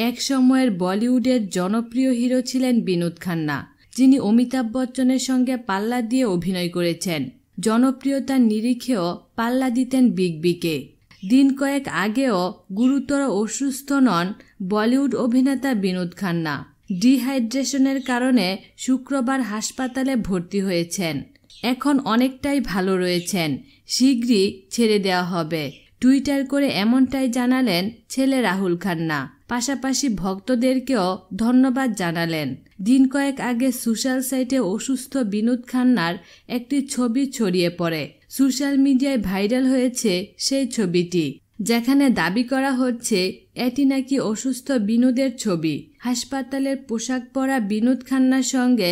एक समयेर बलिउडेर जनप्रिय हिरो छिलेन बिनोद खान्ना, जिनि अमिताभ बच्चनेर संगे पाल्ला दिये अभिनय करेछेन। जनप्रियतार निरीखेओ पाल्ला दितेन बिग बिके। दिन कयेक आगेओ गुरुतर असुस्थ नन बलिउड अभिनेता बिनोद खान्ना। डिहाइड्रेशनेर कारणे शुक्रवार हासपाताले भर्ती हयेछेन। एखन अनेकटाई भालो रयेछेन, शीघ्रई छेड़े देওয়া हबे। टुइटार करे एमनटाई जानालेन छेले राहुल खान्ना। पाशापाशी भक्तदेरकेও धन्यवाद जानालेन। दिन कयेक आगे सोशल साइटे असुस्थ बिनोद खान्नार एकटी छवि छड़िये पड़े। सोशल मीडियाय भाइराल हयेछे सेई छबिटी, যেখানে দাবি করা হচ্ছে এটি নাকি অসুস্থ বিনোদের ছবি। হাসপাতালের পোশাক পরা বিনোদ খান্নার সঙ্গে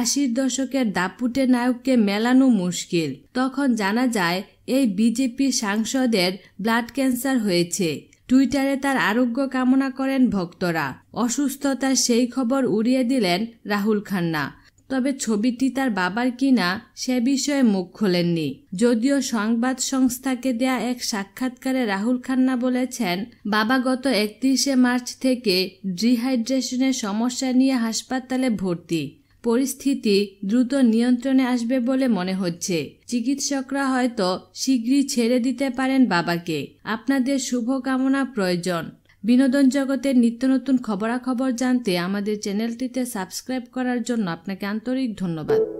৮০-এর দশকের দাপুটে নায়ককে মেলানো মুশকিল। তখন জানা যায় এই বিজেপি সাংসদের ব্লাড ক্যান্সার হয়েছে। টুইটারে তার আরোগ্য কামনা করেন ভক্তরা। অসুস্থতার সেই খবর উড়িয়ে দিলেন রাহুল খান্না। তবে ছবিটি তার বাবার কিনা সে বিষয়ে মুখ খোলেননি। যদিও সংবাদ সংস্থাকে দেয়া এক সাক্ষাৎকারে রাহুল খান্না বলেছেন, বাবা গত ৩১ মার্চ থেকে ডিহাইড্রেশনের সমস্যা নিয়ে হাসপাতালে ভর্তি। পরিস্থিতি দ্রুত নিয়ন্ত্রণে আসবে বলে মনে হচ্ছে। চিকিৎসকরা হয়তো শীঘ্রই ছেড়ে দিতে পারেন বাবাকে। আপনাদের শুভকামনা প্রয়োজন। বিনোদন জগতের নিত্য নতুন খবরাখবর জানতে আমাদের চ্যানেলটিতে সাবস্ক্রাইব করার জন্য আপনাকে আন্তরিক ধন্যবাদ।